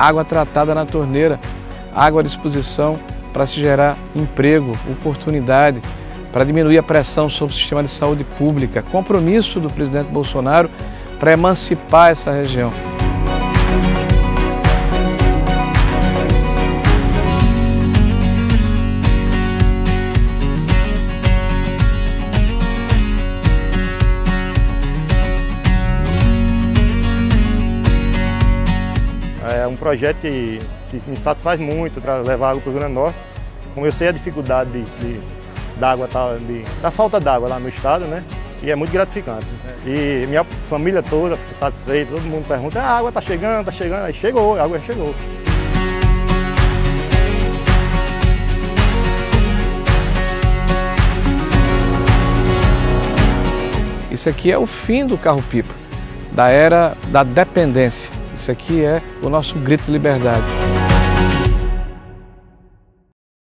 água tratada na torneira, água à disposição para se gerar emprego, oportunidade, para diminuir a pressão sobre o sistema de saúde pública. Compromisso do presidente Bolsonaro para emancipar essa região. É um projeto que me satisfaz muito, levar água para o Rio Grande do Norte. Como eu sei a dificuldade da falta d'água lá no estado, né? E é muito gratificante. E minha família toda fica satisfeita, todo mundo pergunta, a água está chegando, aí chegou, a água chegou. Isso aqui é o fim do carro-pipa, da era da dependência. Isso aqui é o nosso grito de liberdade.